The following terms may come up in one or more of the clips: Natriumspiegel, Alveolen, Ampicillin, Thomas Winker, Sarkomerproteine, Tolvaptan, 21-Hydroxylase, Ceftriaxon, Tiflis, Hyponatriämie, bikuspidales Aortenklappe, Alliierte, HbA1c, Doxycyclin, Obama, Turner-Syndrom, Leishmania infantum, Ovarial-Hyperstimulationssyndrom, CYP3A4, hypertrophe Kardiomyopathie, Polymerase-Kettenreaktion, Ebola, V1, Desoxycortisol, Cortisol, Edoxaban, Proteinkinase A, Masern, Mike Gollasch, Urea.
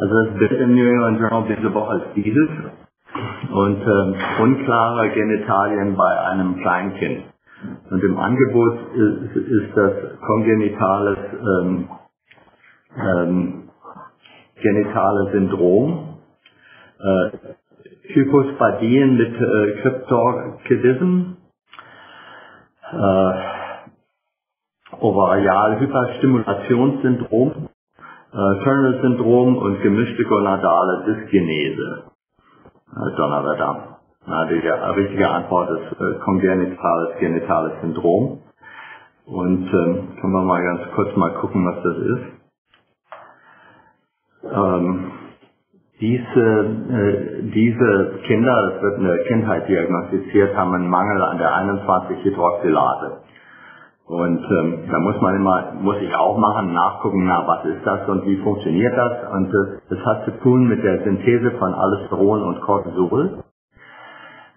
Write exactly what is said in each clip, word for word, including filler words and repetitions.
Also das wird im New England Journal diese Woche als dieses. Und ähm, unklare Genitalien bei einem Kleinkind. Und im Angebot ist, ist das kongenitales ähm, ähm, genitales Syndrom. Äh, Hypospadien mit äh, Kryptorchidismus. Äh, Ovarial-Hyperstimulationssyndrom, äh, Turner-Syndrom und gemischte gonadale Dysgenese. Äh, Donnerwetter. Na, die richtige Antwort ist äh, kongenitales genitales Syndrom. Und ähm, können wir mal ganz kurz mal gucken, was das ist. Ähm, diese, äh, diese Kinder, das wird in der Kindheit diagnostiziert, haben einen Mangel an der einundzwanzig Hydroxylase. Und ähm, da muss man immer, muss ich auch machen, nachgucken, na was ist das und wie funktioniert das? Und das, das hat zu tun mit der Synthese von Aldosteron und Cortisol.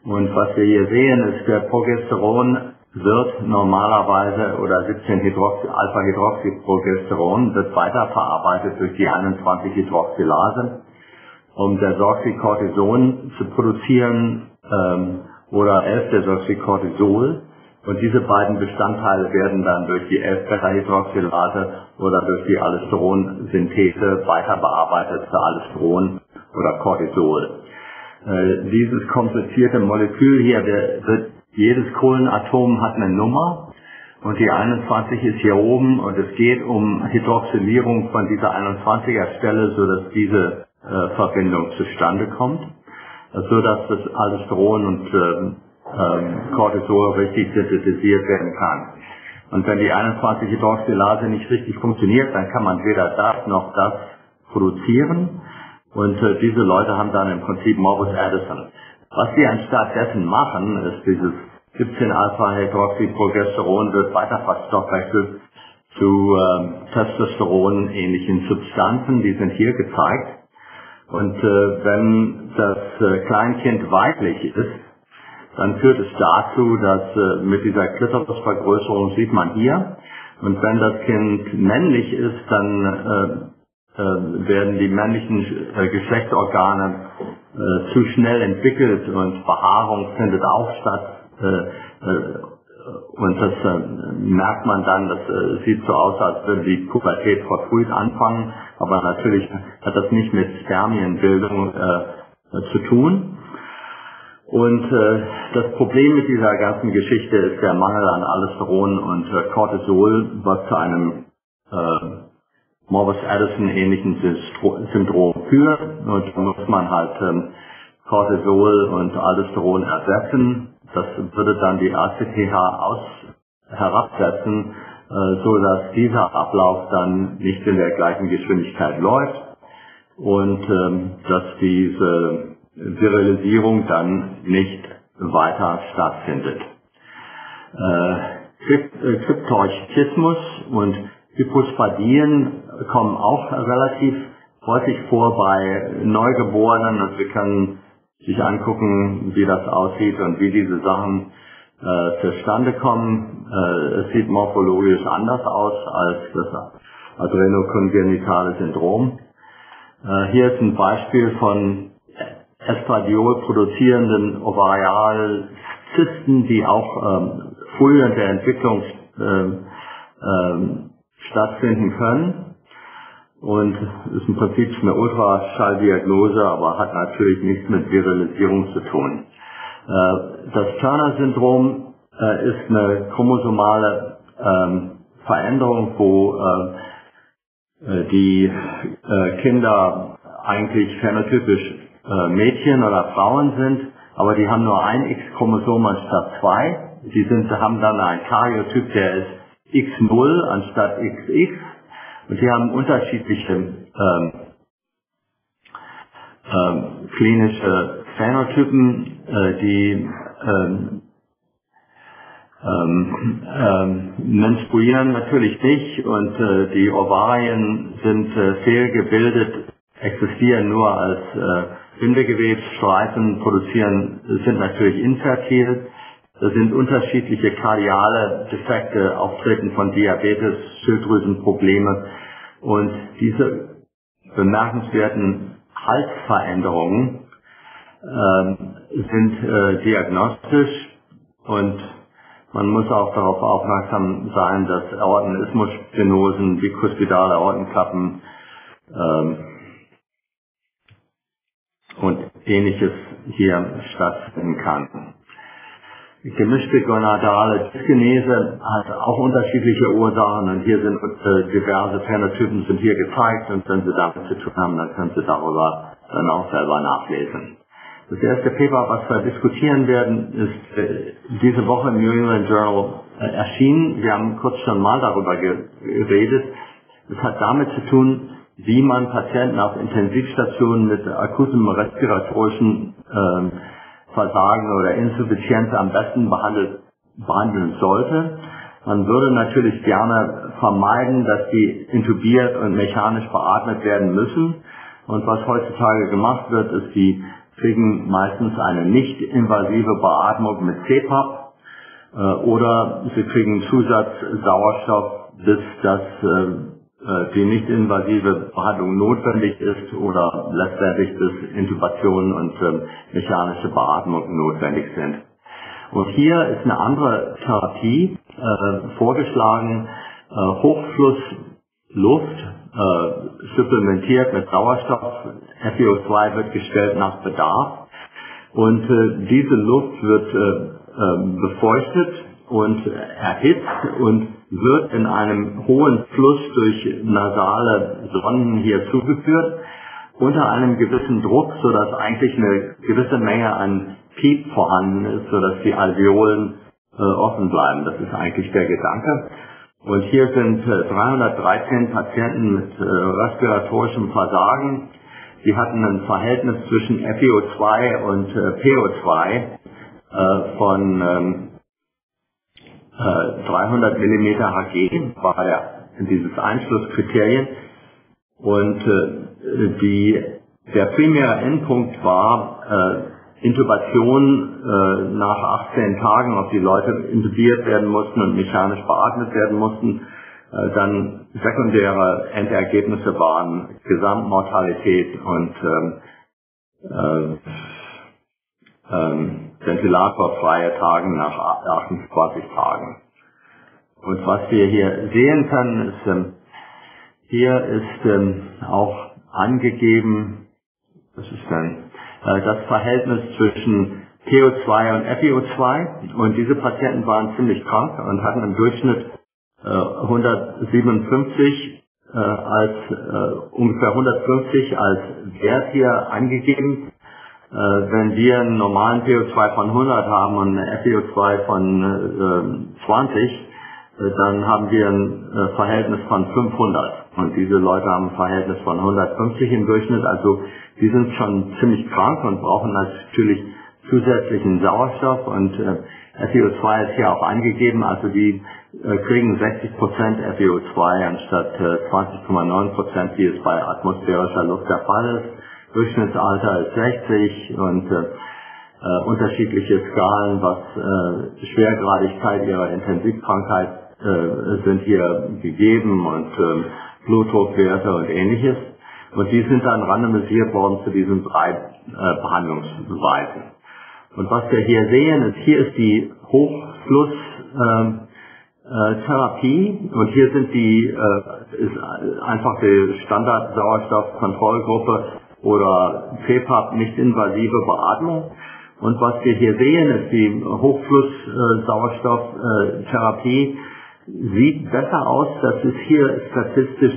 Und was wir hier sehen ist, der Progesteron wird normalerweise, oder siebzehn Hydroxy-Alpha-Hydroxyprogesteron wird weiterverarbeitet durch die einundzwanzig Hydroxylase, um Desoxycortison zu produzieren ähm, oder elf Desoxycortisol. Und diese beiden Bestandteile werden dann durch die elf β-Hydroxylase oder durch die Aldosteronsynthese weiter bearbeitet zu Aldosteron oder Cortisol. Äh, dieses komplizierte Molekül hier, der, der, jedes Kohlenatom hat eine Nummer und die einundzwanzig ist hier oben und es geht um Hydroxylierung von dieser einundzwanziger Stelle, sodass diese äh, Verbindung zustande kommt, sodass das Aldosteron und äh, Ähm, Cortisol richtig synthetisiert werden kann. Und wenn die einundzwanzig Hydroxylase nicht richtig funktioniert, dann kann man weder das noch das produzieren. Und äh, diese Leute haben dann im Prinzip Morbus Addison. Was sie anstatt dessen machen, ist dieses siebzehn Alpha-Hydroxyprogesteron wird weiter verstoffwechselt zu äh, Testosteron-ähnlichen Substanzen. Die sind hier gezeigt. Und äh, wenn das äh, Kleinkind weiblich ist, dann führt es dazu, dass äh, mit dieser Klitorisvergrößerung sieht man hier. Und wenn das Kind männlich ist, dann äh, äh, werden die männlichen äh, Geschlechtsorgane äh, zu schnell entwickelt und Behaarung findet auch statt. Äh, äh, und das äh, merkt man dann, das äh, sieht so aus, als würde die Pubertät verfrüht anfangen. Aber natürlich hat das nicht mit Spermienbildung äh, zu tun. Und äh, das Problem mit dieser ganzen Geschichte ist der Mangel an Aldosteron und äh, Cortisol, was zu einem äh, Morbus Addison-ähnlichen Syndrom führt. Und da muss man halt ähm, Cortisol und Aldosteron ersetzen. Das würde dann die A C T H aus herabsetzen, äh, so dass dieser Ablauf dann nicht in der gleichen Geschwindigkeit läuft und ähm, dass diese Virilisierung dann nicht weiter stattfindet. Äh, Kryptorchidismus und Hypospadien kommen auch relativ häufig vor bei Neugeborenen und wir können sich angucken, wie das aussieht und wie diese Sachen äh, zustande kommen. Äh, es sieht morphologisch anders aus als das adrenokongenitale Syndrom. Äh, hier ist ein Beispiel von Estradiol produzierenden Ovarialzysten, die auch ähm, früh in der Entwicklung ähm, ähm, stattfinden können. Und ist im Prinzip eine Ultraschalldiagnose, aber hat natürlich nichts mit Virilisierung zu tun. Äh, das Turner-Syndrom äh, ist eine chromosomale ähm, Veränderung, wo äh, die äh, Kinder eigentlich phänotypisch Mädchen oder Frauen sind, aber die haben nur ein X-Chromosom anstatt zwei. Die sind, haben dann einen Karyotyp, der ist X null anstatt X X. Und die haben unterschiedliche ähm, ähm, klinische Phänotypen, äh, die ähm, ähm, ähm, menstruieren natürlich nicht und äh, die Ovarien sind äh, fehlgebildet, existieren nur als äh, Bindegewebsstreifen, produzieren, sind natürlich infertil. Da sind unterschiedliche kardiale Defekte, Auftreten von Diabetes, Schilddrüsenprobleme. Und diese bemerkenswerten Halsveränderungen äh, sind äh, diagnostisch, und man muss auch darauf aufmerksam sein, dass Aortenismusstenosen, bikuspidale Aortenklappen äh, und ähnliches hier stattfinden kann. Gemischte gonadale Dysgenese hat auch unterschiedliche Ursachen, und hier sind äh, diverse Phänotypen sind hier gezeigt, und wenn Sie damit zu tun haben, dann können Sie darüber dann auch selber nachlesen. Das erste Paper, was wir diskutieren werden, ist äh, diese Woche im New England Journal äh, erschienen. Wir haben kurz schon mal darüber geredet. Es hat damit zu tun, wie man Patienten auf Intensivstationen mit akutem respiratorischen äh, Versagen oder Insuffizienz am besten behandelt, behandeln sollte. Man würde natürlich gerne vermeiden, dass die intubiert und mechanisch beatmet werden müssen. Und was heutzutage gemacht wird, ist, die kriegen meistens eine nicht-invasive Beatmung mit C PAP äh, oder sie kriegen Zusatzsauerstoff, bis das, äh, die nicht-invasive Behandlung notwendig ist oder letztendlich bis Intubation und äh, mechanische Beatmung notwendig sind. Und hier ist eine andere Therapie äh, vorgeschlagen, äh, Hochflussluft, Äh, supplementiert mit Sauerstoff, F e O zwei wird gestellt nach Bedarf, und äh, diese Luft wird äh, äh, befeuchtet und erhitzt und wird in einem hohen Fluss durch nasale Sonden hier zugeführt, unter einem gewissen Druck, sodass eigentlich eine gewisse Menge an Piep vorhanden ist, sodass die Alveolen äh, offen bleiben. Das ist eigentlich der Gedanke. Und hier sind dreihundertdreizehn Patienten mit äh, respiratorischem Versagen. Die hatten ein Verhältnis zwischen F e O zwei und äh, P O zwei äh, von ähm, äh, dreihundert Millimeter Hg, war ja dieses Einschlusskriterium. Und äh, die, der primäre Endpunkt war äh, Intubation äh, nach achtzehn Tagen, ob die Leute intubiert werden mussten und mechanisch beatmet werden mussten. Äh, dann sekundäre Endergebnisse waren Gesamtmortalität und ähm, äh, äh, ventilatorfreie Tagen nach achtundzwanzig Tagen. Und was wir hier sehen können, ist, ähm, hier ist ähm, auch angegeben, was ist denn, das Verhältnis zwischen P O zwei und F e O zwei, und diese Patienten waren ziemlich krank und hatten im Durchschnitt äh, hundertsiebenundfünfzig äh, als äh, ungefähr hundertfünfzig als Wert hier angegeben. Äh, wenn wir einen normalen P O zwei von hundert haben und eine F e O zwei von äh, zwanzig, äh, dann haben wir ein äh, Verhältnis von fünfhundert, und diese Leute haben ein Verhältnis von hundertfünfzig im Durchschnitt, also die sind schon ziemlich krank und brauchen natürlich zusätzlichen Sauerstoff, und äh, F e O zwei ist hier auch angegeben, also die äh, kriegen sechzig Prozent F e O zwei anstatt äh, zwanzig Komma neun Prozent, wie es bei atmosphärischer Luft der Fall ist. Durchschnittsalter ist sechzig, und äh, äh, unterschiedliche Skalen, was äh, Schwergradigkeit ihrer Intensivkrankheit äh, sind hier gegeben, und äh, Blutdruckwerte und ähnliches. Und die sind dann randomisiert worden zu diesen drei äh, Behandlungsweisen. Und was wir hier sehen, ist, hier ist die Hochflusstherapie, äh, äh, und hier sind die, äh, ist einfach die Standardsauerstoffkontrollgruppe oder C PAP, nicht-invasive Beatmung. Und was wir hier sehen, ist, die Hochflusssauerstofftherapie sieht besser aus. Das ist hier statistisch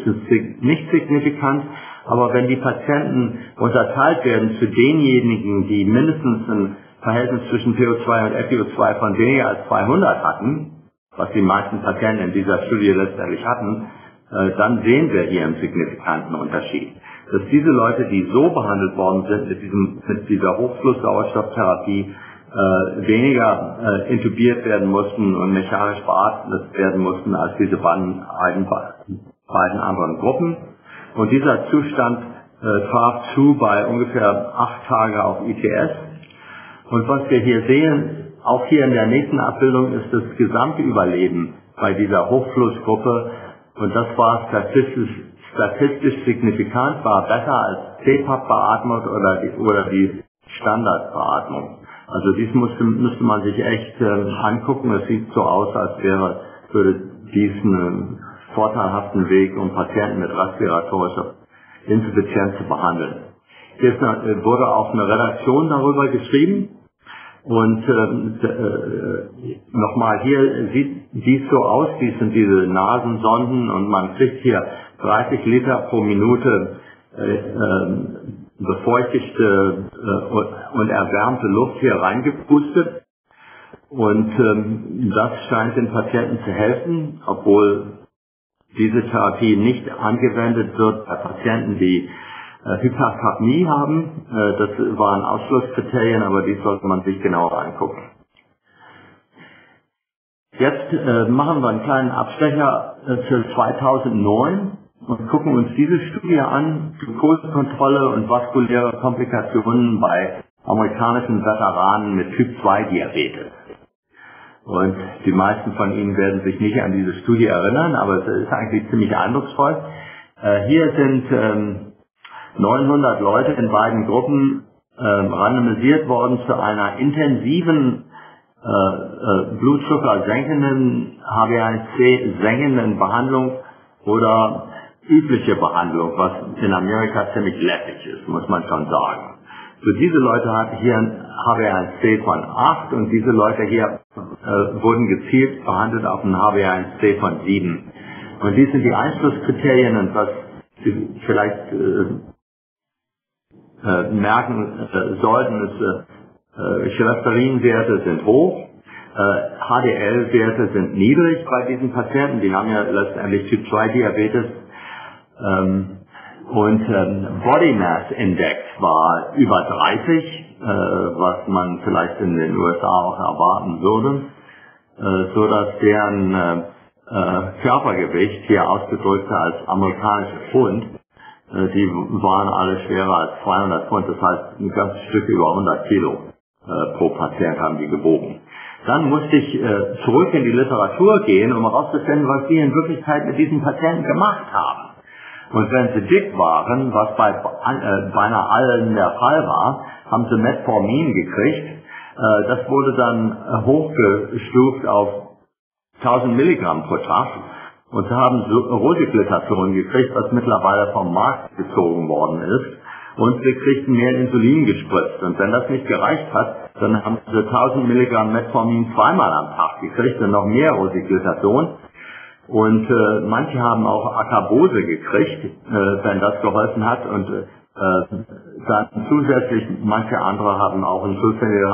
nicht signifikant. Aber wenn die Patienten unterteilt werden zu denjenigen, die mindestens ein Verhältnis zwischen P O zwei und F e O zwei von weniger als zweihundert hatten, was die meisten Patienten in dieser Studie letztendlich hatten, äh, dann sehen wir hier einen signifikanten Unterschied. Dass diese Leute, die so behandelt worden sind mit, diesem, mit dieser Hochflusssauerstofftherapie, äh, weniger äh, intubiert werden mussten und mechanisch beatmet werden mussten als diese beiden, beiden anderen Gruppen. Und dieser Zustand äh, traf zu bei ungefähr acht Tage auf I T S. Und was wir hier sehen, auch hier in der nächsten Abbildung, ist das gesamte Überleben bei dieser Hochflussgruppe. Und das war statistisch, statistisch signifikant war, besser als C PAP beatmet oder die, oder die Standardbeatmung. Also dies musste, müsste man sich echt äh, angucken. Es sieht so aus, als wäre, würde dies einen vorteilhaften Weg, um Patienten mit respiratorischer Insuffizienz zu behandeln. Jetzt äh, wurde auch eine Redaktion darüber geschrieben. Und äh, äh, nochmal, hier sieht dies so aus, dies sind diese Nasensonden und man kriegt hier dreißig Liter pro Minute äh, äh, befeuchtete äh, und erwärmte Luft hier reingepustet. Und ähm, das scheint den Patienten zu helfen, obwohl diese Therapie nicht angewendet wird bei Patienten, die Hyperkapnie haben. Das waren Ausschlusskriterien, aber die sollte man sich genauer angucken. Jetzt machen wir einen kleinen Abstecher für zweitausendneun und gucken uns diese Studie an, Glukosekontrolle und vaskuläre Komplikationen bei amerikanischen Veteranen mit Typ zwei Diabetes. Und die meisten von Ihnen werden sich nicht an diese Studie erinnern, aber es ist eigentlich ziemlich eindrucksvoll. Hier sind neunhundert Leute in beiden Gruppen äh, randomisiert worden zu einer intensiven äh, äh, blutzuckersenkenden, H b A eins c senkenden Behandlung oder übliche Behandlung, was in Amerika ziemlich läppig ist, muss man schon sagen. Für diese Leute hatte hier ein H b A eins c von acht und diese Leute hier äh, wurden gezielt behandelt auf ein H b A eins c von sieben. Und dies sind die Einschlusskriterien und was Sie vielleicht äh, Äh, merken äh, sollten, äh, Cholesterinwerte sind hoch, äh, H D L-Werte sind niedrig bei diesen Patienten, die haben ja letztendlich Typ zwei Diabetes ähm, und ähm, Body Mass Index war über dreißig, äh, was man vielleicht in den U S A auch erwarten würde, äh, sodass deren äh, äh, Körpergewicht hier ausgedrückt als amerikanische Pfund, die waren alle schwerer als zweihundert Pfund, das heißt ein ganzes Stück über hundert Kilo äh, pro Patient haben die gewogen. Dann musste ich äh, zurück in die Literatur gehen, um herauszufinden, was die in Wirklichkeit mit diesen Patienten gemacht haben. Und wenn sie dick waren, was bei äh, beinahe allen der Fall war, haben sie Metformin gekriegt. Äh, das wurde dann hochgestuft auf tausend Milligramm pro Tag. Und sie haben Rosiglitazon gekriegt, was mittlerweile vom Markt gezogen worden ist. Und sie kriegten mehr Insulin gespritzt. Und wenn das nicht gereicht hat, dann haben sie tausend Milligramm Metformin zweimal am Tag gekriegt und noch mehr Rosiglitazon. Und äh, manche haben auch Akabose gekriegt, äh, wenn das geholfen hat. Und äh, dann zusätzlich, manche andere haben auch einen vollständigen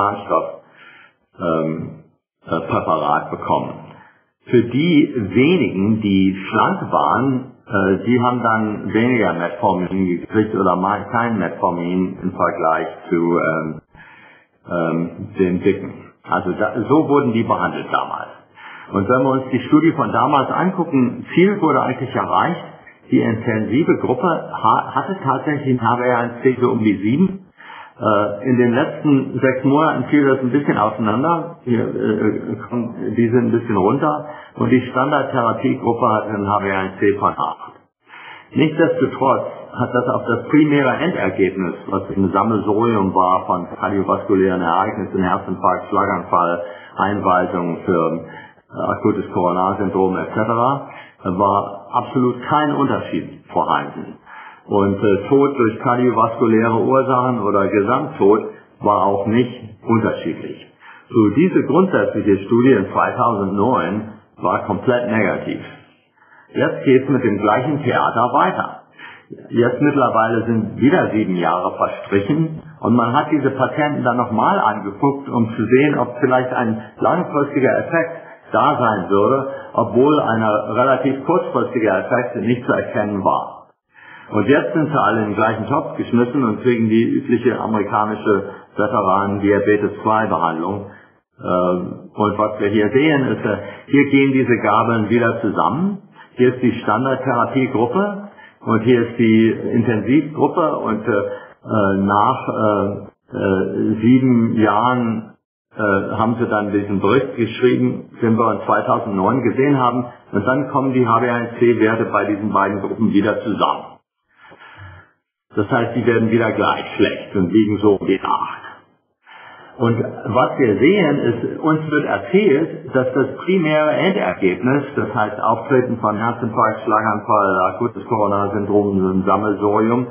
Harnstoffpräparat ähm, äh, bekommen. Für die wenigen, die schlank waren, äh, die haben dann weniger Metformin gekriegt oder mal kein Metformin im Vergleich zu ähm, ähm, den Dicken. Also da, so wurden die behandelt damals. Und wenn wir uns die Studie von damals angucken, viel wurde eigentlich erreicht. Die intensive Gruppe ha hatte tatsächlich ein H b A eins c so um die sieben. In den letzten sechs Monaten fiel das ein bisschen auseinander, hier, äh, die sind ein bisschen runter und die Standardtherapiegruppe hat einen H b A eins c von acht. Nichtsdestotrotz hat das auf das primäre Endergebnis, was ein Sammelsurium war von kardiovaskulären Ereignissen, Herzinfarkt, Schlaganfall, Einweisungen für äh, akutes Koronarsyndrom et cetera, war absolut kein Unterschied vorhanden. Und äh, Tod durch kardiovaskuläre Ursachen oder Gesamttod war auch nicht unterschiedlich. So, diese grundsätzliche Studie in zweitausendneun war komplett negativ. Jetzt geht es mit dem gleichen Theater weiter. Jetzt mittlerweile sind wieder sieben Jahre verstrichen und man hat diese Patienten dann nochmal angeguckt, um zu sehen, ob vielleicht ein langfristiger Effekt da sein würde, obwohl ein relativ kurzfristiger Effekt nicht zu erkennen war. Und jetzt sind sie alle in den gleichen Topf geschmissen und kriegen die übliche amerikanische Veteranen-Diabetes zwei Behandlung. Und was wir hier sehen ist, hier gehen diese Gabeln wieder zusammen. Hier ist die Standardtherapiegruppe und hier ist die Intensivgruppe. Und nach sieben Jahren äh, haben sie dann diesen Bericht geschrieben, den wir zweitausendneun gesehen haben. Und dann kommen die H b A eins c Werte bei diesen beiden Gruppen wieder zusammen. Das heißt, die werden wieder gleich schlecht und liegen so wie acht. Und was wir sehen, ist, uns wird erzählt, dass das primäre Endergebnis, das heißt Auftreten von Herzinfarkt, Schlaganfall, akutes Coronarsyndrom, Sammelsorium,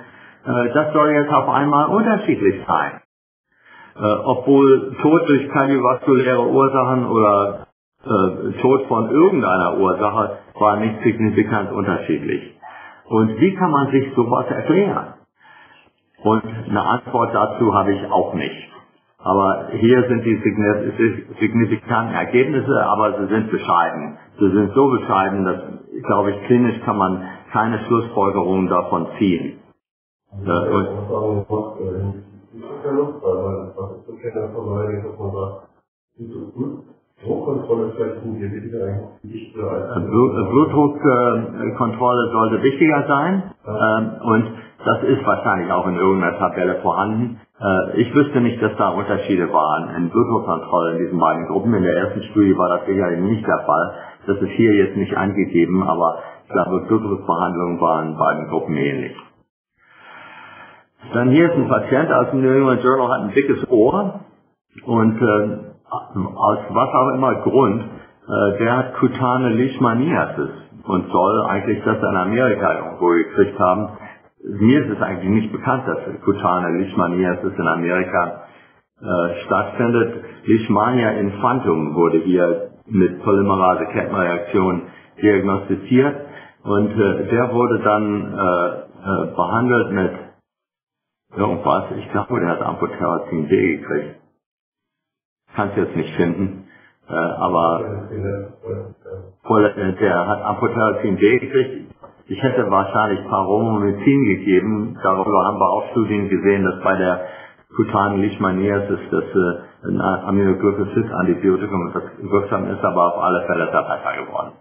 das soll jetzt auf einmal unterschiedlich sein. Obwohl Tod durch kardiovaskuläre Ursachen oder Tod von irgendeiner Ursache war nicht signifikant unterschiedlich. Und wie kann man sich sowas erklären? Und eine Antwort dazu habe ich auch nicht. Aber hier sind die signifikanten Ergebnisse, aber sie sind bescheiden. Sie sind so bescheiden, dass, glaube ich, klinisch kann man keine Schlussfolgerungen davon ziehen. Ja, und Blutdruckkontrolle sollte wichtiger sein, und das ist wahrscheinlich auch in irgendeiner Tabelle vorhanden. Ich wüsste nicht, dass da Unterschiede waren in Blutdruckkontrolle in diesen beiden Gruppen. In der ersten Studie war das sicherlich nicht der Fall. Das ist hier jetzt nicht angegeben, aber ich glaube, Blutdruckbehandlungen waren in beiden Gruppen ähnlich. Dann hier ist ein Patient aus dem New England Journal, hat ein dickes Ohr und äh, aus was auch immer Grund, äh, der hat kutane Leishmaniose und soll eigentlich das in Amerika irgendwo gekriegt haben. Mir ist es eigentlich nicht bekannt, dass kutane Leishmaniose in Amerika äh, stattfindet. Leishmania infantum wurde hier mit Polymerase-Kettenreaktion diagnostiziert und äh, der wurde dann äh, äh, behandelt mit irgendwas. Ich glaube, der hat Amphotericin D gekriegt. Kannst du jetzt nicht finden, äh, aber äh, der hat Amphotericin D gekriegt. Ich hätte wahrscheinlich Paromomycin gegeben. Darüber haben wir auch Studien gesehen, dass bei der kutanen Leishmaniose das äh, ein Aminoglyphosphid-Antibiotikum das wirksam ist, aber auf alle Fälle ist er besser geworden.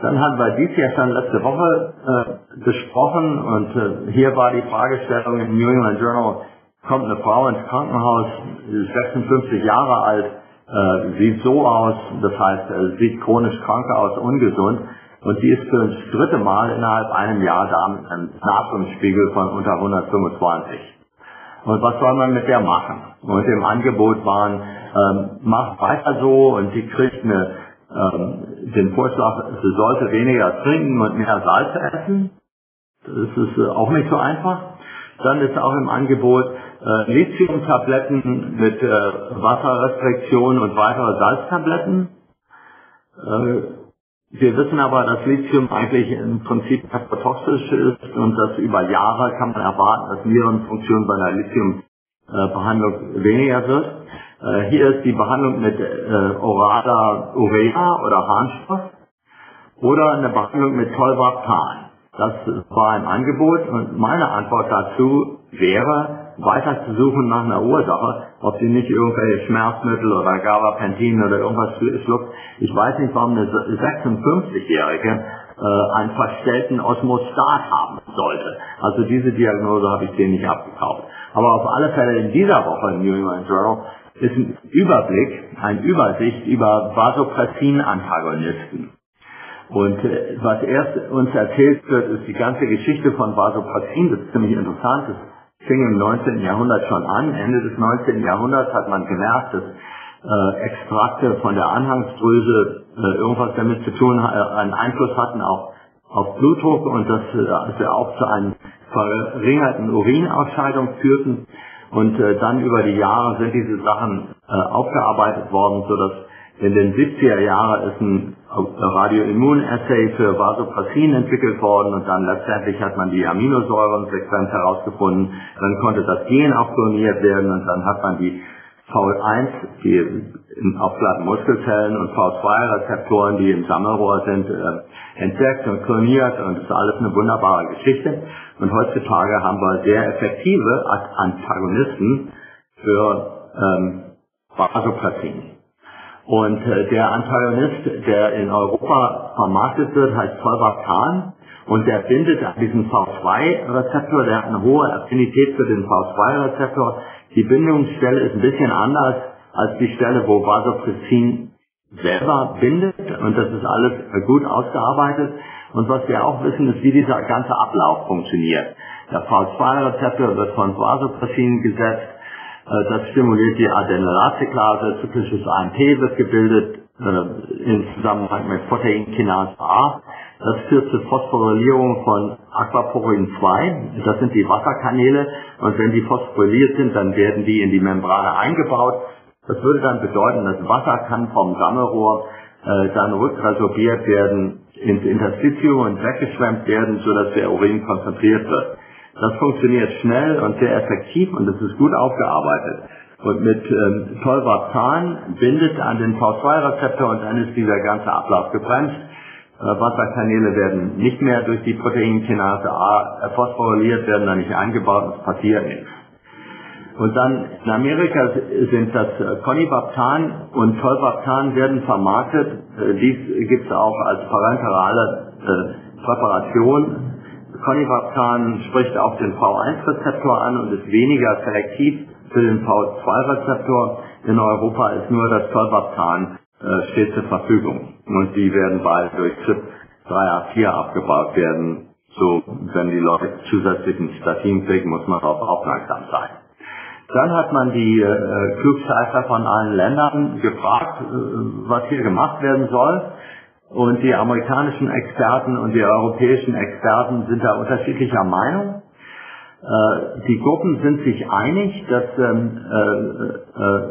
Dann haben wir dies ja schon letzte Woche äh, besprochen und äh, hier war die Fragestellung im New England Journal. Kommt eine Frau ins Krankenhaus, sechsundfünfzig Jahre alt, äh, sieht so aus, das heißt, äh, sieht chronisch krank aus, ungesund, und die ist für das dritte Mal innerhalb einem Jahr da mit einem Natriumspiegel von unter hundertfünfundzwanzig. Und was soll man mit der machen? Und im Angebot waren, ähm, macht weiter so, und die kriegt eine, ähm, den Vorschlag, sie sollte weniger trinken und mehr Salz essen. Das ist äh, auch nicht so einfach. Dann ist auch im Angebot äh, Lithiumtabletten mit äh, Wasserrestriktion und weitere Salztabletten. Äh, wir wissen aber, dass Lithium eigentlich im Prinzip hepatotoxisch ist und dass über Jahre kann man erwarten, dass Nierenfunktion bei einer Lithiumbehandlung äh, weniger wird. Äh, hier ist die Behandlung mit äh, oraler Urea oder Harnstoff oder eine Behandlung mit Tolvaptan. Das war im Angebot und meine Antwort dazu wäre, weiter zu suchen nach einer Ursache, ob sie nicht irgendwelche Schmerzmittel oder Gabapentin oder irgendwas schluckt. Ich weiß nicht, warum eine sechsundfünfzigjährige äh, einen verstellten Osmostat haben sollte. Also diese Diagnose habe ich denen nicht abgekauft. Aber auf alle Fälle in dieser Woche im New England Journal ist ein Überblick, eine Übersicht über Vasopressin-Antagonisten. Und was erst uns erzählt wird, ist die ganze Geschichte von Vasopressin. Das ist ziemlich interessant. Das fing im neunzehnten Jahrhundert schon an. Ende des neunzehnten Jahrhunderts hat man gemerkt, dass äh, Extrakte von der Anhangsdrüse äh, irgendwas damit zu tun, äh, einen Einfluss hatten auf, auf Blutdruck und dass äh, also auch zu einer verringerten Urinausscheidung führten. Und äh, dann über die Jahre sind diese Sachen äh, aufgearbeitet worden, sodass in den siebziger Jahren ist ein Radioimmun-Assay für Vasopressin entwickelt worden und dann letztendlich hat man die Aminosäurensequenz herausgefunden. Dann konnte das Gen auch kloniert werden und dann hat man die V eins, die auf glatten Muskelzellen, und V zwei Rezeptoren, die im Sammelrohr sind, entdeckt und kloniert, und das ist alles eine wunderbare Geschichte. Und heutzutage haben wir sehr effektive Antagonisten für ähm, Vasopressin. Und äh, der Antagonist, der in Europa vermarktet wird, heißt Tolvaptan, und der bindet an diesen V zwei Rezeptor, der hat eine hohe Affinität für den V zwei Rezeptor. Die Bindungsstelle ist ein bisschen anders als die Stelle, wo Vasopressin selber bindet, und das ist alles gut ausgearbeitet. Und was wir auch wissen, ist, wie dieser ganze Ablauf funktioniert. Der V zwei Rezeptor wird von Vasopressin gesetzt, das stimuliert die Adenolatzyklase, zyklisches A M P wird gebildet in Zusammenhang mit Proteinkinase A. Das führt zur Phosphorylierung von Aquaporin zwei, das sind die Wasserkanäle, und wenn die phosphoryliert sind, dann werden die in die Membrane eingebaut. Das würde dann bedeuten, das Wasser kann vom Sammelrohr äh, dann rückresorbiert werden ins Interstitium und weggeschwemmt werden, sodass der Urin konzentriert wird. Das funktioniert schnell und sehr effektiv und es ist gut aufgearbeitet. Und mit ähm, Tolvaptan bindet an den V zwei Rezeptor und dann ist dieser ganze Ablauf gebremst. Äh, Wasserkanäle werden nicht mehr durch die Proteinkinase A phosphoryliert, werden da nicht eingebaut, das passiert nicht. Und dann in Amerika sind das Conivaptan und Tolvaptan werden vermarktet. Dies gibt es auch als parenterale äh, Präparation. Conivaptan spricht auch den V eins Rezeptor an und ist weniger selektiv für den V zwei Rezeptor. In Europa ist nur das Tolvaptan äh, steht zur Verfügung. Und die werden bald durch C Y P drei A vier abgebaut werden. So, wenn die Leute zusätzlichen Statin kriegen, muss man darauf aufmerksam sein. Dann hat man die äh, Klugscheißer von allen Ländern gefragt, äh, was hier gemacht werden soll. Und die amerikanischen Experten und die europäischen Experten sind da unterschiedlicher Meinung. Äh, die Gruppen sind sich einig, dass ähm, äh, äh,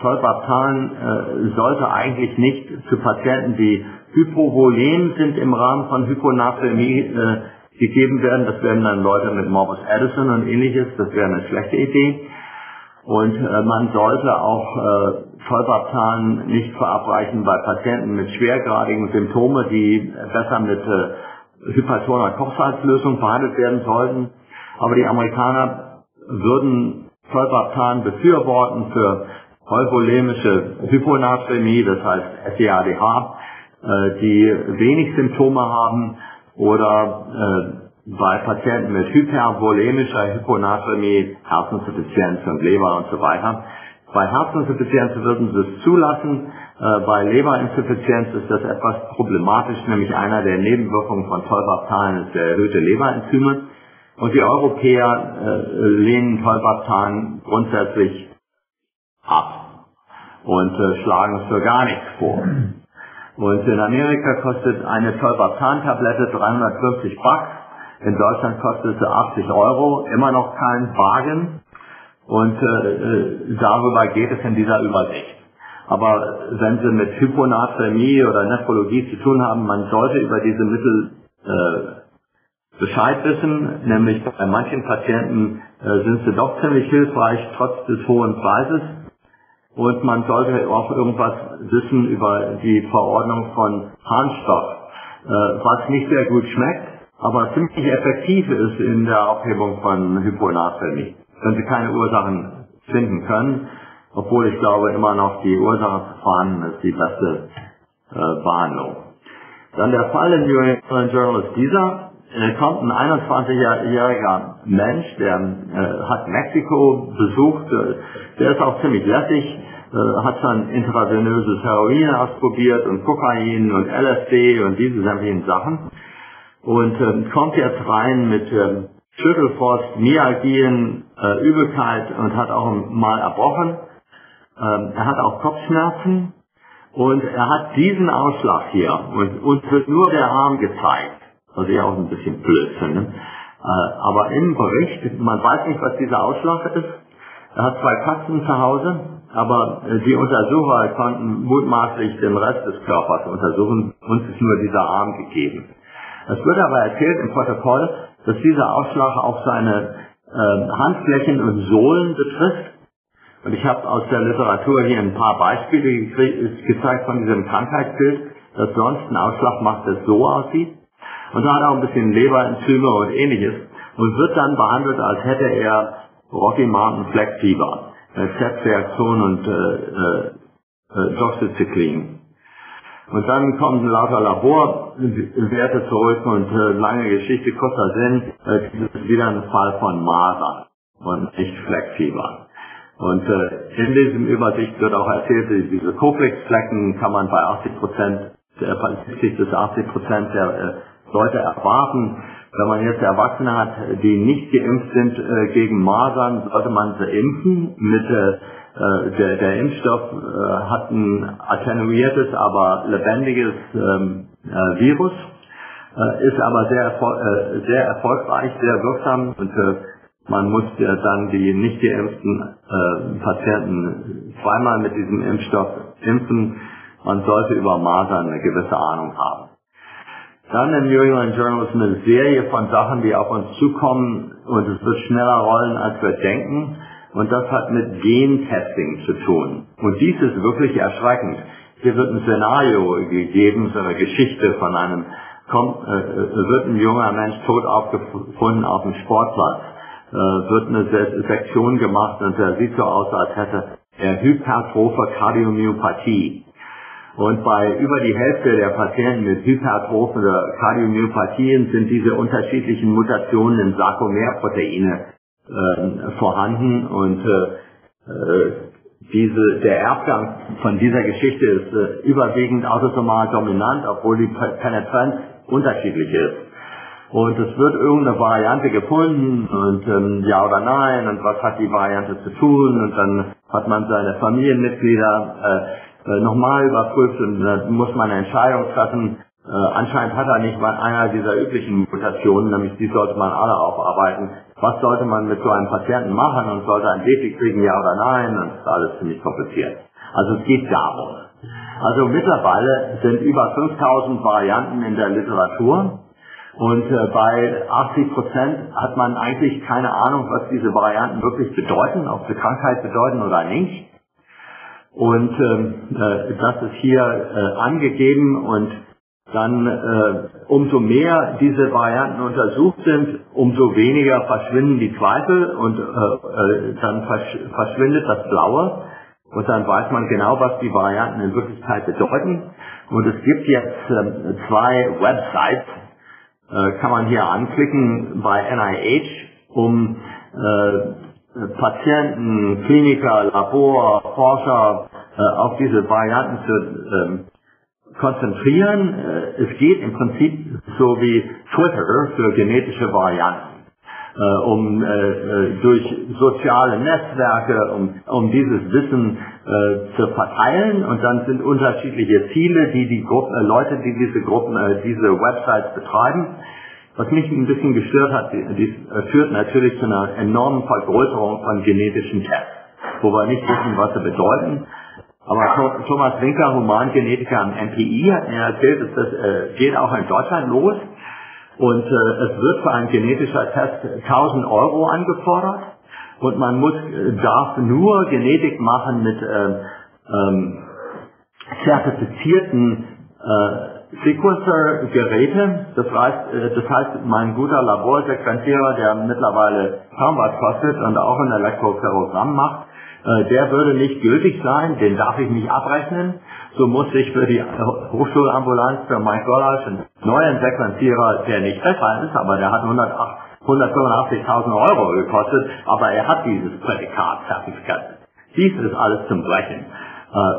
Tolvaptan äh, sollte eigentlich nicht zu Patienten, die hypovolem sind im Rahmen von Hyponatriämie, äh, gegeben werden. Das werden dann Leute mit Morbus Addison und ähnliches, das wäre eine schlechte Idee. Und äh, man sollte auch äh, Tolvaptan nicht verabreichen bei Patienten mit schwergradigen Symptomen, die besser mit äh, hypertoner Kochsalzlösung behandelt werden sollten. Aber die Amerikaner würden Tolvaptan befürworten für heuvolemische Hyponatriämie, das heißt S E A D H, äh, die wenig Symptome haben, oder äh, bei Patienten mit hypervolemischer Hyponatriämie, Herzinsuffizienz und Leber und so weiter. Bei Herzinsuffizienz würden sie es zulassen, äh, bei Leberinsuffizienz ist das etwas problematisch, nämlich einer der Nebenwirkungen von Tolvaptan ist der erhöhte Leberenzyme. Und die Europäer äh, lehnen Tolvaptan grundsätzlich ab und äh, schlagen es für gar nichts vor. Und in Amerika kostet eine Tolvaptan-Tablette dreihundertfünfzig Bucks. In Deutschland kostet sie achtzig Euro. Immer noch kein Wagen. Und äh, darüber geht es in dieser Übersicht. Aber wenn Sie mit Hyponatriämie oder Nephrologie zu tun haben, man sollte über diese Mittel äh, Bescheid wissen. Nämlich bei manchen Patienten äh, sind sie doch ziemlich hilfreich, trotz des hohen Preises. Und man sollte auch irgendwas wissen über die Verordnung von Harnstoff, äh, was nicht sehr gut schmeckt, aber ziemlich effektiv ist in der Aufhebung von Hyponatriämie. Wenn Sie keine Ursachen finden können, obwohl ich glaube immer noch die Ursache zu fahnden ist die beste äh, Behandlung. Dann der Fall im New England Journal ist dieser. Äh, kommt ein einundzwanzigjähriger Mensch, der äh, hat Mexiko besucht, äh, der ist auch ziemlich lässig, äh, hat schon intravenöses Heroin ausprobiert und Kokain und L S D und diese sämtlichen Sachen und äh, kommt jetzt rein mit äh, Schüttelfrost, Myalgien, äh, Übelkeit und hat auch mal erbrochen. Äh, er hat auch Kopfschmerzen und er hat diesen Ausschlag hier und uns wird nur der Arm gezeigt. Also ja auch ein bisschen Blödsinn, ne? Äh, aber im Bericht, man weiß nicht, was dieser Ausschlag ist. Er hat zwei Katzen zu Hause, aber die Untersucher konnten mutmaßlich den Rest des Körpers untersuchen. Uns ist nur dieser Arm gegeben. Es wird aber erzählt im Protokoll, dass dieser Ausschlag auch seine äh, Handflächen und Sohlen betrifft. Und ich habe aus der Literatur hier ein paar Beispiele gekriegt, gezeigt von diesem Krankheitsbild, dass sonst ein Ausschlag macht, das so aussieht. Und da hat er auch ein bisschen Leberenzyme und ähnliches und wird dann behandelt, als hätte er Rocky Mountain Black Fever, Ceftriaxon und äh, äh, Doxycyclin. Und dann kommen lauter Laborwerte zurück und äh, lange Geschichte, kurzer Sinn, äh, das ist wieder ein Fall von Masern und nicht Black Fever. Und äh, in diesem Übersicht wird auch erzählt, diese Koflex-Flecken kann man bei achtzig Prozent, siebzig bis achtzig Prozent der äh, Leute erwarten. Wenn man jetzt Erwachsene hat, die nicht geimpft sind äh, gegen Masern, sollte man sie impfen. Mit, äh, der, der Impfstoff äh, hat ein attenuiertes, aber lebendiges ähm, äh, Virus, äh, ist aber sehr, erfol äh, sehr erfolgreich, sehr wirksam. Und äh, man muss ja dann die nicht geimpften äh, Patienten zweimal mit diesem Impfstoff impfen. Man sollte über Masern eine gewisse Ahnung haben. Dann im New England Journal ist eine Serie von Sachen, die auf uns zukommen, und es wird schneller rollen, als wir denken. Und das hat mit Gentesting zu tun. Und dies ist wirklich erschreckend. Hier wird ein Szenario gegeben, so eine Geschichte von einem, kommt, äh, wird ein junger Mensch tot aufgefunden auf dem Sportplatz, äh, wird eine Sektion gemacht und er sieht so aus, als hätte er hypertrophe Kardiomyopathie. Und bei über die Hälfte der Patienten mit Hypertrophen oder Kardiomyopathien sind diese unterschiedlichen Mutationen in Sarkomerproteine äh, vorhanden. Und äh, diese, der Erbgang von dieser Geschichte ist äh, überwiegend autosomal dominant, obwohl die Penetranz unterschiedlich ist. Und es wird irgendeine Variante gefunden und ähm, ja oder nein und was hat die Variante zu tun, und dann hat man seine Familienmitglieder äh, nochmal überprüft und dann muss man eine Entscheidung treffen. Äh, anscheinend hat er nicht mal einer dieser üblichen Mutationen, nämlich die sollte man alle aufarbeiten. Was sollte man mit so einem Patienten machen und sollte ein Defekt kriegen, ja oder nein? Und das ist alles ziemlich kompliziert. Also es geht darum. Also mittlerweile sind über fünftausend Varianten in der Literatur und äh, bei achtzig Prozent hat man eigentlich keine Ahnung, was diese Varianten wirklich bedeuten, ob sie Krankheit bedeuten oder nicht. Und äh, das ist hier äh, angegeben, und dann äh, umso mehr diese Varianten untersucht sind, umso weniger verschwinden die Zweifel, und äh, äh, dann versch verschwindet das Blaue und dann weiß man genau, was die Varianten in Wirklichkeit bedeuten. Und es gibt jetzt äh, zwei Websites, äh, kann man hier anklicken bei N I H, um äh, Patienten, Kliniker, Labor, Forscher äh, auf diese Varianten zu ähm, konzentrieren. Äh, es geht im Prinzip so wie Twitter für genetische Varianten, äh, um äh, durch soziale Netzwerke, um, um dieses Wissen äh, zu verteilen, und dann sind unterschiedliche Ziele, die die Gruppe, äh, Leute, die diese Gruppen, äh, diese Websites betreiben. Was mich ein bisschen gestört hat, dies führt natürlich zu einer enormen Vergrößerung von genetischen Tests, wo wir nicht wissen, was sie bedeuten. Aber Thomas Winker, Humangenetiker am M P I, hat mir erzählt, dass das äh, geht auch in Deutschland los. Und äh, es wird für einen genetischen Test tausend Euro angefordert. Und man muss, darf nur Genetik machen mit ähm, ähm, zertifizierten äh, Sequencer-Geräte, das heißt, das heißt, mein guter Laborsequenzierer, der mittlerweile kaum was kostet und auch ein Elektrokaryogramm macht, der würde nicht gültig sein, den darf ich nicht abrechnen. So muss ich für die Hochschulambulanz, für Mike Gollasch, einen neuen Sequenzierer, der nicht besser ist, aber der hat hundertfünfundachtzigtausend Euro gekostet, aber er hat dieses Prädikat-Zertifikat. Dies ist alles zum Brechen.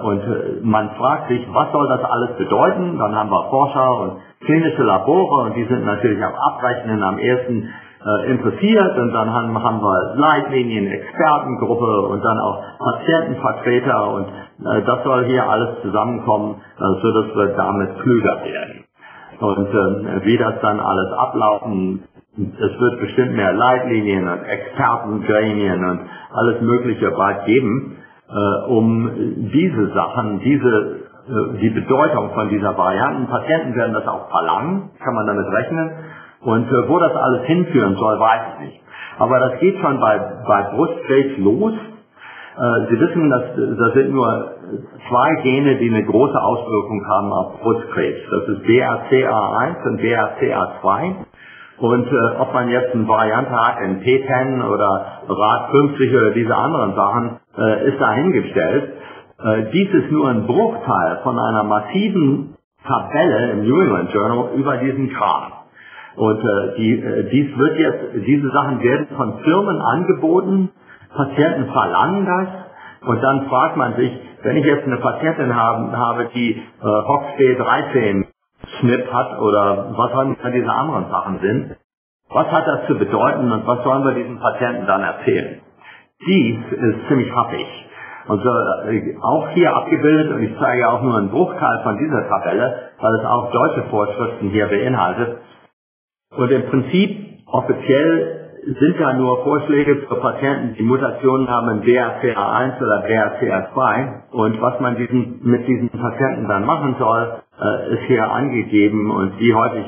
Und man fragt sich, was soll das alles bedeuten? Dann haben wir Forscher und klinische Labore, und die sind natürlich am Abrechnen am ersten äh, interessiert. Und dann haben, haben wir Leitlinien, Expertengruppe und dann auch Patientenvertreter. Und äh, das soll hier alles zusammenkommen, äh, sodass wir damit klüger werden. Und äh, wie das dann alles ablaufen, es wird bestimmt mehr Leitlinien und Expertengremien und alles Mögliche bald geben, um diese Sachen, diese die Bedeutung von dieser Varianten. Patienten werden das auch verlangen, kann man damit rechnen. Und wo das alles hinführen soll, weiß ich nicht. Aber das geht schon bei, bei Brustkrebs los. Sie wissen, dass das sind nur zwei Gene, die eine große Auswirkung haben auf Brustkrebs. Das ist B R C A eins und B R C A zwei. Und äh, ob man jetzt eine Variante hat in P zehn oder Rad fünfzig oder diese anderen Sachen, äh, ist dahingestellt. Äh, dies ist nur ein Bruchteil von einer massiven Tabelle im New England Journal über diesen Kram. Und äh, die, äh, dies wird jetzt, diese Sachen werden von Firmen angeboten, Patienten verlangen das und dann fragt man sich, wenn ich jetzt eine Patientin haben, habe, die äh, H O X P dreizehn Schnitt hat oder was auch immer diese anderen Sachen sind, was hat das zu bedeuten und was sollen wir diesen Patienten dann erzählen? Dies ist ziemlich happig. Und so, auch hier abgebildet, und ich zeige auch nur einen Bruchteil von dieser Tabelle, weil es auch deutsche Vorschriften hier beinhaltet. Und im Prinzip, offiziell sind da nur Vorschläge für Patienten, die Mutationen haben in B R C A eins oder B R C A zwei. Und was man diesen, mit diesen Patienten dann machen soll, äh, ist hier angegeben. Und wie häufig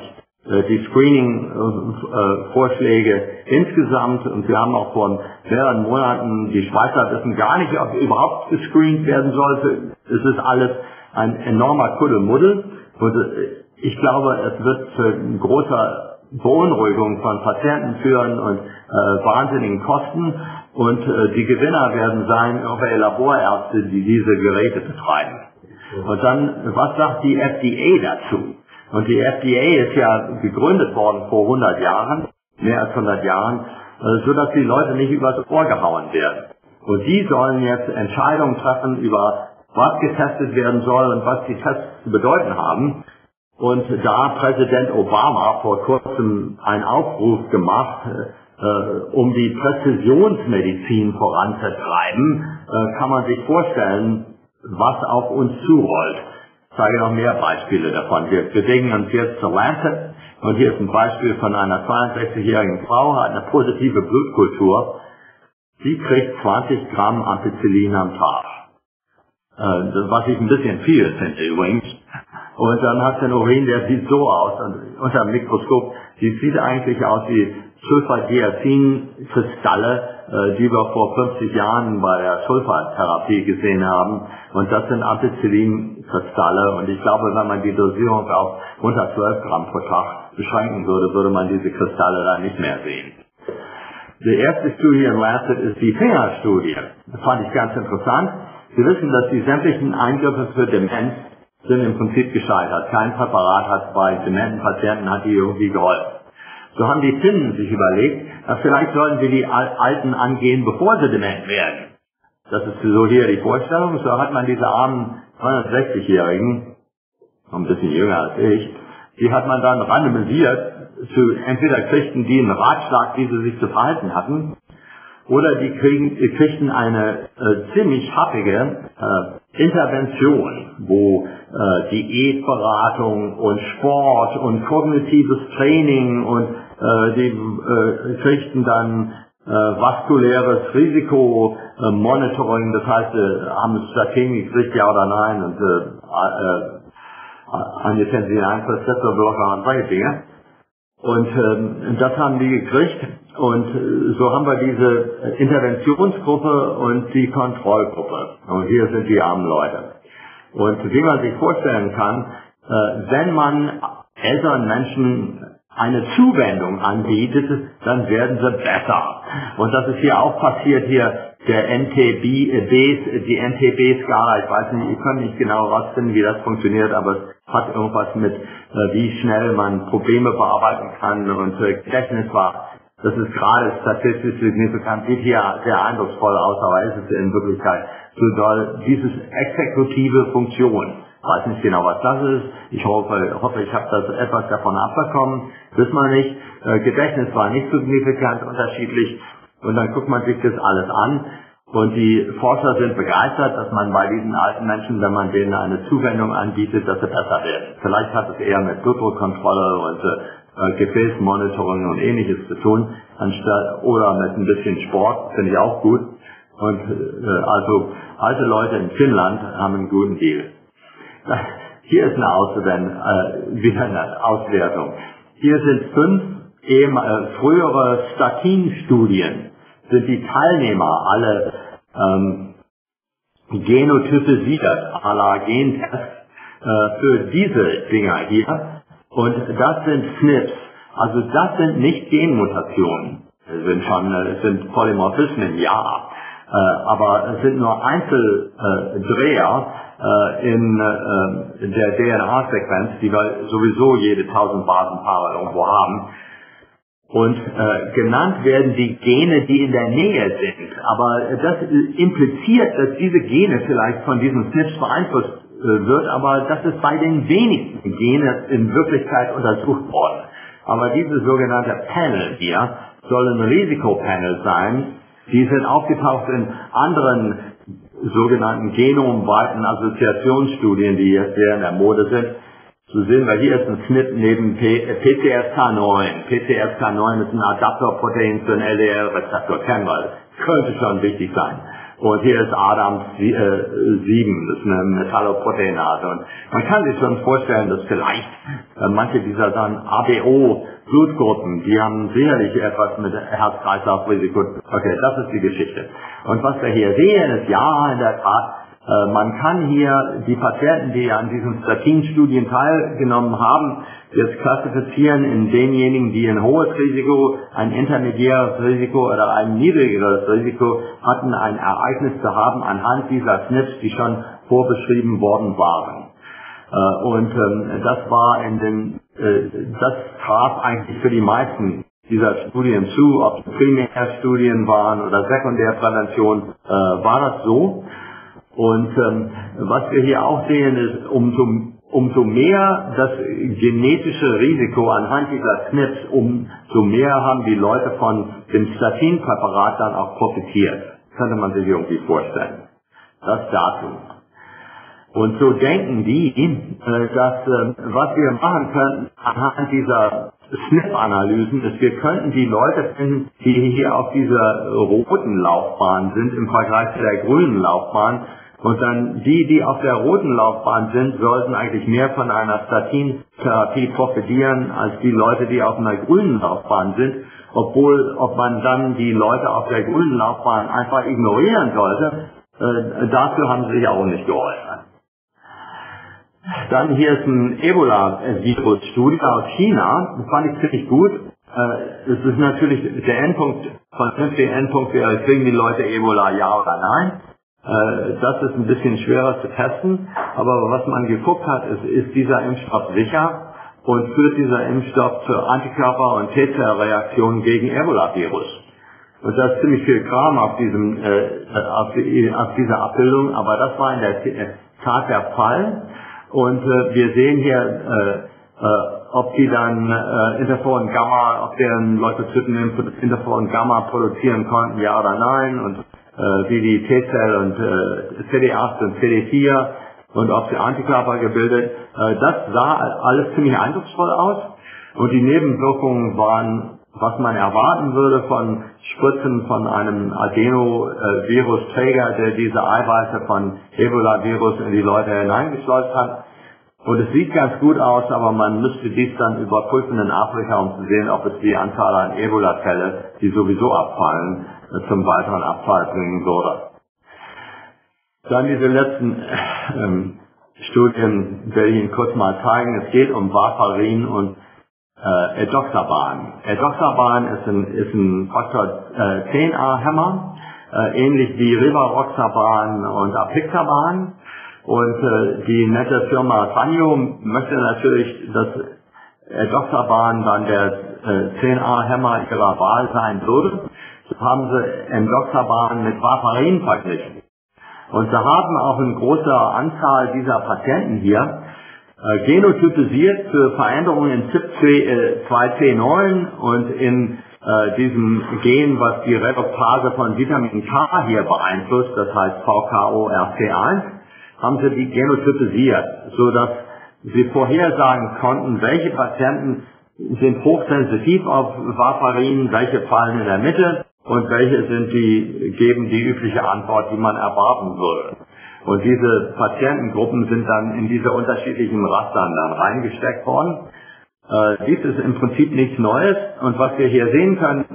äh, die Screening-Vorschläge äh, insgesamt, und wir haben auch vor mehreren Monaten, die Schweizer wissen gar nicht, ob überhaupt gescreent werden sollte. Es ist alles ein enormer Kuddelmuddel. Und äh, ich glaube, es wird für ein großer Beunruhigung von Patienten führen und äh, wahnsinnigen Kosten, und äh, die Gewinner werden sein irgendwelche Laborärzte, die diese Geräte betreiben. Und dann, was sagt die F D A dazu? Und die F D A ist ja gegründet worden vor hundert Jahren, mehr als hundert Jahren, äh, so dass die Leute nicht übers Ohr gehauen werden. Und die sollen jetzt Entscheidungen treffen über, was getestet werden soll und was die Tests zu bedeuten haben. Und da hat Präsident Obama vor kurzem einen Aufruf gemacht, äh, um die Präzisionsmedizin voranzutreiben, äh, kann man sich vorstellen, was auf uns zurollt. Ich zeige noch mehr Beispiele davon. Wir bewegen uns jetzt zur Lancet, und hier ist ein Beispiel von einer zweiundsechzigjährigen Frau, hat eine positive Blutkultur. Sie kriegt zwanzig Gramm Ampicillin am Tag. Äh, was ich ein bisschen viel finde übrigens. Und dann hat sie einen Urin, der sieht so aus, und unter dem Mikroskop, die sieht eigentlich aus wie Sulfadiazin-Kristalle, äh, die wir vor fünfzig Jahren bei der Sulfatherapie gesehen haben. Und das sind Ampicillin-Kristalle. Und ich glaube, wenn man die Dosierung auf unter zwölf Gramm pro Tag beschränken würde, würde man diese Kristalle dann nicht mehr sehen. Die erste Studie in Lancet ist die Fingerstudie. Das fand ich ganz interessant. Sie wissen, dass die sämtlichen Eingriffe für Demenz sind im Prinzip gescheitert. Kein Präparat hat bei dementen Patienten hat die irgendwie geholfen. So haben die Finnen sich überlegt, dass vielleicht sollten sie die Alten angehen, bevor sie dement werden. Das ist so hier die Vorstellung. So hat man diese armen zweihundertsechzigjährigen, ein bisschen jünger als ich, die hat man dann randomisiert zu, entweder kriegten die einen Ratschlag, wie sie sich zu verhalten hatten, oder die kriegen, die kriegten eine äh, ziemlich happige äh, Intervention, wo äh, Diätberatung und Sport und kognitives Training und äh, die äh, kriegten dann äh, vaskuläres Risikomonitoring, äh, das heißt, äh, haben es Statin gekriegt, ja oder nein, und äh, äh, Angiotensin eins Rezeptorblocker und solche Dinge. Und äh, das haben die gekriegt. Und so haben wir diese Interventionsgruppe und die Kontrollgruppe. Und hier sind die armen Leute. Und wie man sich vorstellen kann, wenn man älteren Menschen eine Zuwendung anbietet, dann werden sie besser. Und das ist hier auch passiert, hier der N T B, die N T B-Skala. Ich weiß nicht, ihr könnt nicht genau rausfinden, wie das funktioniert, aber es hat irgendwas mit, wie schnell man Probleme bearbeiten kann und Gedächtnis war. Das ist gerade statistisch signifikant, sieht hier sehr eindrucksvoll aus, aber ist es in Wirklichkeit so doll. Dieses exekutive Funktion, weiß nicht genau, was das ist. Ich hoffe, hoffe ich habe das etwas davon abbekommen. Wissen wir nicht. Äh, Gedächtnis war nicht signifikant unterschiedlich. Und dann guckt man sich das alles an. Und die Forscher sind begeistert, dass man bei diesen alten Menschen, wenn man denen eine Zuwendung anbietet, dass sie besser werden. Vielleicht hat es eher mit Blutdruckkontrolle und Äh, Gefäßmonitoring und ähnliches zu tun, anstatt oder mit ein bisschen Sport, finde ich auch gut. Und äh, also alte Leute in Finnland haben einen guten Deal. Das, hier ist eine, Auswend, äh, wieder eine Auswertung. Hier sind fünf eben, äh, frühere Statin-Studien. Sind die Teilnehmer alle ähm, genotypisiert, à la Gentest, äh, für diese Dinger hier. Und das sind S N Ps, also das sind nicht Genmutationen, das sind schon das sind Polymorphismen, ja, äh, aber es sind nur Einzeldreher äh, in, äh, in der D N A-Sequenz, die wir sowieso jede tausend Basenpaare irgendwo haben. Und äh, genannt werden die Gene, die in der Nähe sind. Aber das impliziert, dass diese Gene vielleicht von diesen S N Ps beeinflusst äh, wird, aber das ist bei den wenigsten Gene in Wirklichkeit untersucht worden. Aber dieses sogenannte Panel hier soll ein Risikopanel sein. Die sind aufgetaucht in anderen sogenannten genomweiten Assoziationsstudien, die jetzt sehr in der Mode sind. So sehen wir, hier ist ein Snip neben P C S K neun. P C S K neun ist ein Adapterprotein für den L D L-Rezeptor, kennen wir. Könnte schon wichtig sein. Und hier ist Adams sieben, das ist eine Metalloproteinase. Und man kann sich schon vorstellen, dass vielleicht äh, manche dieser dann A B O-Blutgruppen, die haben sicherlich etwas mit Herz-Kreislauf-Risiko. Okay, das ist die Geschichte. Und was wir hier sehen, ist ja in der Tat, man kann hier die Patienten, die an diesen Statin-Studien teilgenommen haben, jetzt klassifizieren in denjenigen, die ein hohes Risiko, ein intermediäres Risiko oder ein niedrigeres Risiko hatten, ein Ereignis zu haben anhand dieser S N Ps, die schon vorbeschrieben worden waren. Und das war in den, das traf eigentlich für die meisten dieser Studien zu, ob es Primärstudien waren oder Sekundärprävention, war das so. Und ähm, was wir hier auch sehen, ist, umso, umso mehr das genetische Risiko anhand dieser S N Ps, umso mehr haben die Leute von dem Statinpräparat dann auch profitiert. Könnte man sich irgendwie vorstellen. Das dazu. Und so denken die, äh, dass äh, was wir machen könnten anhand dieser S N P-Analysen ist, wir könnten die Leute finden, die hier auf dieser roten Laufbahn sind im Vergleich zu der grünen Laufbahn. Und dann die, die auf der roten Laufbahn sind, sollten eigentlich mehr von einer Statintherapie profitieren als die Leute, die auf einer grünen Laufbahn sind. Obwohl, ob man dann die Leute auf der grünen Laufbahn einfach ignorieren sollte, äh, dazu haben sie sich auch nicht geäußert. Dann hier ist ein Ebola-Virus-Studie aus China. Das fand ich ziemlich gut. Äh, es ist natürlich der Endpunkt, von dem Endpunkt wäre, kriegen die Leute Ebola, ja oder nein. Das ist ein bisschen schwerer zu testen, aber was man geguckt hat, ist, ist dieser Impfstoff sicher und führt dieser Impfstoff zu Antikörper- und T-Zellreaktionen gegen Ebola-Virus. Und da ist ziemlich viel Kram auf, diesem, äh, auf, die, auf dieser Abbildung, aber das war in der Tat der Fall. Und äh, wir sehen hier, äh, äh, ob die dann äh, Interferon Gamma, ob deren Leukozyten Interferon Gamma produzieren konnten, ja oder nein, und wie die T-Zell und äh, C D acht und C D vier und ob sie Antikörper gebildet. Äh, das sah alles ziemlich eindrucksvoll aus. Und die Nebenwirkungen waren, was man erwarten würde von Spritzen von einem Adenovirusträger, der diese Eiweiße von Ebola-Virus in die Leute hineingeschleust hat. Und es sieht ganz gut aus, aber man müsste dies dann überprüfen in Afrika, um zu sehen, ob es die Anzahl an Ebola-Fälle, die sowieso abfallen, zum weiteren Abfall bringen würde. Dann diese letzten äh, Studien werde ich Ihnen kurz mal zeigen. Es geht um Warfarin und äh, Edoxaban. Edoxaban ist ein, ist ein Faktor äh, zehn a Hemmer, äh, ähnlich wie Rivaroxaban und Apixaban. Und äh, die nette Firma Sanyo möchte natürlich, dass Edoxaban dann der äh, zehn a Hemmer ihrer Wahl sein würde. Haben sie Endoxaban mit Warfarin verglichen. Und sie haben auch in großer Anzahl dieser Patienten hier äh, genotypisiert für Veränderungen in C Y P zwei C neun und in äh, diesem Gen, was die Reduktase von Vitamin K hier beeinflusst, das heißt V K O R C eins, haben sie die genotypisiert, sodass sie vorhersagen konnten, welche Patienten sind hochsensitiv auf Warfarin, welche fallen in der Mitte. Und welche sind die, geben die übliche Antwort, die man erwarten würde. Und diese Patientengruppen sind dann in diese unterschiedlichen Rastern dann reingesteckt worden. Äh, dies ist im Prinzip nichts Neues. Und was wir hier sehen können,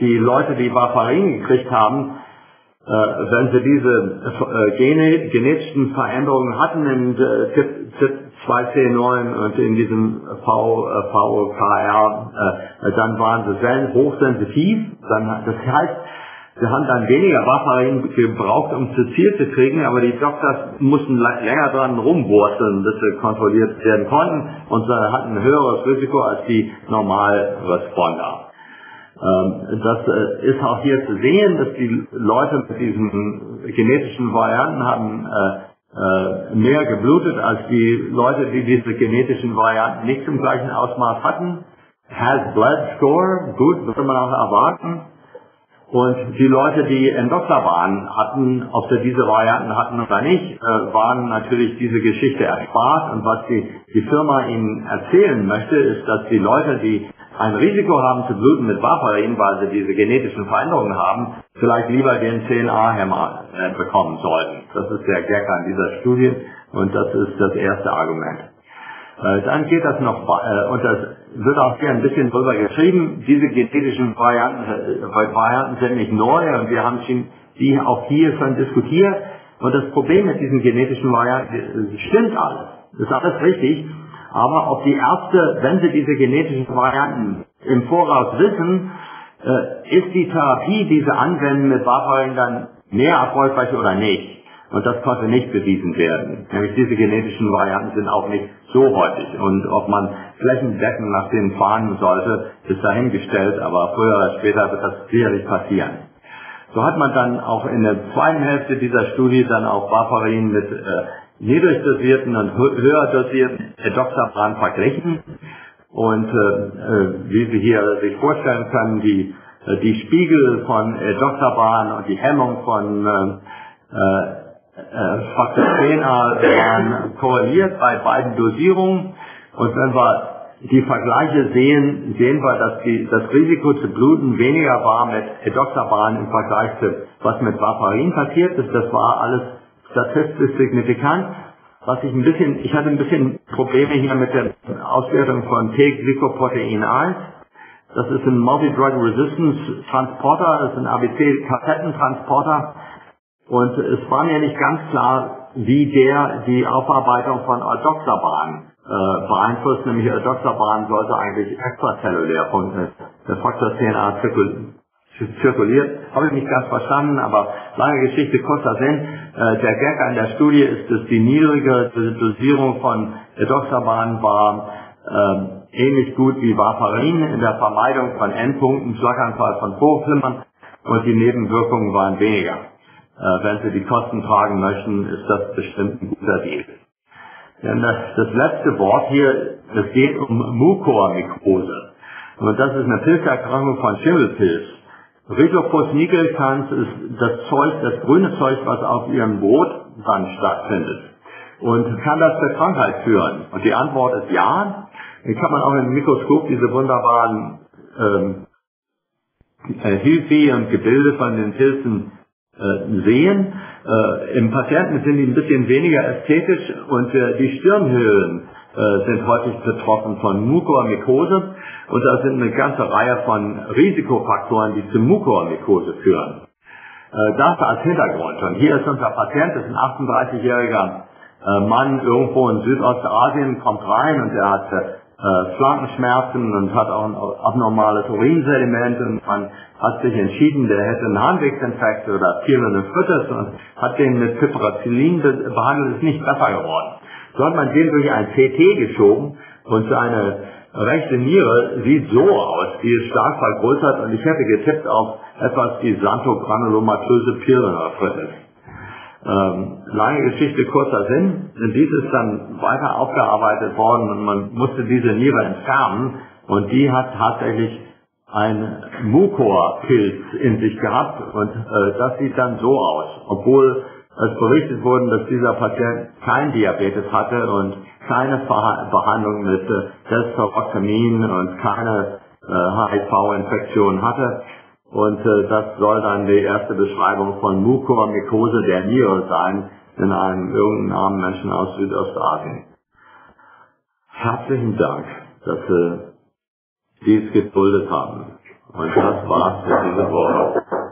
die Leute, die Warfarin gekriegt haben, äh, wenn sie diese äh, gene, genetischen Veränderungen hatten in C Y P zwei C neun und in diesem V O K R, äh, dann waren sie sehr hochsensitiv. Dann, das heißt, sie haben dann weniger Warfarin gebraucht, um zu Ziel zu kriegen, aber die Doktors mussten länger dran rumwurzeln, bis sie kontrolliert werden konnten und sie hatten ein höheres Risiko als die Normalresponder. Das ist auch hier zu sehen, dass die Leute mit diesen genetischen Varianten haben mehr geblutet als die Leute, die diese genetischen Varianten nicht im gleichen Ausmaß hatten. Has Blood Score, gut, würde man auch erwarten. Und die Leute, die Endokler waren, hatten, ob sie diese Varianten hatten oder nicht, waren natürlich diese Geschichte erspart. Und was die, die Firma ihnen erzählen möchte, ist, dass die Leute, die ein Risiko haben zu bluten mit Warfarin, weil sie diese genetischen Veränderungen haben, vielleicht lieber den zehn a Hemmer bekommen sollten. Das ist der Gag an dieser Studie und das ist das erste Argument. Dann geht das noch, und das wird auch hier ein bisschen drüber geschrieben, diese genetischen Varianten, Varianten sind nicht neu und wir haben die auch hier schon diskutiert. Und das Problem mit diesen genetischen Varianten, stimmt alles, das ist alles richtig. Aber ob die Ärzte, wenn sie diese genetischen Varianten im Voraus wissen, äh, ist die Therapie, die sie anwenden mit Warfarin dann mehr erfolgreich oder nicht? Und das konnte nicht bewiesen werden. Nämlich diese genetischen Varianten sind auch nicht so häufig. Und ob man flächendeckend nach denen fahren sollte, ist dahingestellt, aber früher oder später wird das sicherlich passieren. So hat man dann auch in der zweiten Hälfte dieser Studie dann auch Warfarin mit äh, niedrig dosierten und höher dosierten Endoxapan verglichen. Und äh, wie Sie hier sich vorstellen können, die, die Spiegel von Endoxapan und die Hemmung von äh, äh, Faktor zehn a waren korreliert bei beiden Dosierungen. Und wenn wir die Vergleiche sehen, sehen wir, dass die, das Risiko zu bluten weniger war mit Endoxapan im Vergleich zu was mit Warfarin passiert ist. Das war alles statistisch signifikant. Was ich ein bisschen, ich hatte ein bisschen Probleme hier mit der Auswertung von T-Glykoprotein eins. Das ist ein Multi-Drug-Resistance-Transporter, das ist ein A B C-Kassettentransporter. Und es war mir nicht ganz klar, wie der die Aufarbeitung von Aldoxaban äh, beeinflusst. Nämlich Aldoxaban sollte eigentlich extrazellulär von der Faktor zehn a zirkulieren. zirkuliert, habe ich nicht ganz verstanden, aber lange Geschichte, kurzer Sinn. Äh, der Gag an der Studie ist, dass die niedrige Dosierung von Edoxaban war äh, ähnlich gut wie Warfarin in der Vermeidung von Endpunkten, Schlaganfall von Vorflimmern und die Nebenwirkungen waren weniger. Äh, wenn Sie die Kosten tragen möchten, ist das bestimmt ein guter Deal. Denn das, das letzte Wort hier, es geht um Mukormikrose. Und das ist eine Pilzerkrankung von Schimmelpilz. Rhizopus-Nickel-Tanz ist das Zeug, das grüne Zeug, was auf Ihrem Brot dann stattfindet. Und kann das zur Krankheit führen? Und die Antwort ist ja. Dann kann man auch im Mikroskop diese wunderbaren ähm, Hyphae und Gebilde von den Pilzen äh, sehen. Äh, Im Patienten sind die ein bisschen weniger ästhetisch und äh, die Stirnhöhlen äh, sind häufig betroffen von Mukormikose. Und da sind eine ganze Reihe von Risikofaktoren, die zu Mukormikose führen. Das als Hintergrund. Und hier ist unser Patient, das ist ein achtunddreißigjähriger Mann irgendwo in Südostasien, kommt rein und er hat Flankenschmerzen und hat auch ein abnormales Urinsediment und man hat sich entschieden, der hätte einen Harnwegsinfekt oder Pyelonephritis und hat den mit Piperacillin behandelt, ist nicht besser geworden. So hat man den durch ein C T geschoben und seine rechte Niere sieht so aus, die ist stark vergrößert und ich hätte getippt auf etwas wie xanthogranulomatöse Pyelonephritis. Ähm, lange Geschichte, kurzer Sinn. Dies ist dann weiter aufgearbeitet worden und man musste diese Niere entfernen und die hat tatsächlich ein Mukorpilz in sich gehabt und äh, das sieht dann so aus, obwohl es berichtet wurde, dass dieser Patient kein Diabetes hatte und keine Behandlung mit Desferoxamin und keine äh, H I V-Infektion hatte. Und äh, das soll dann die erste Beschreibung von Mukormikose der Niere sein in einem irgendeinen armen Menschen aus Südostasien. Herzlichen Dank, dass Sie dies geduldet haben. Und das war's für diese Woche.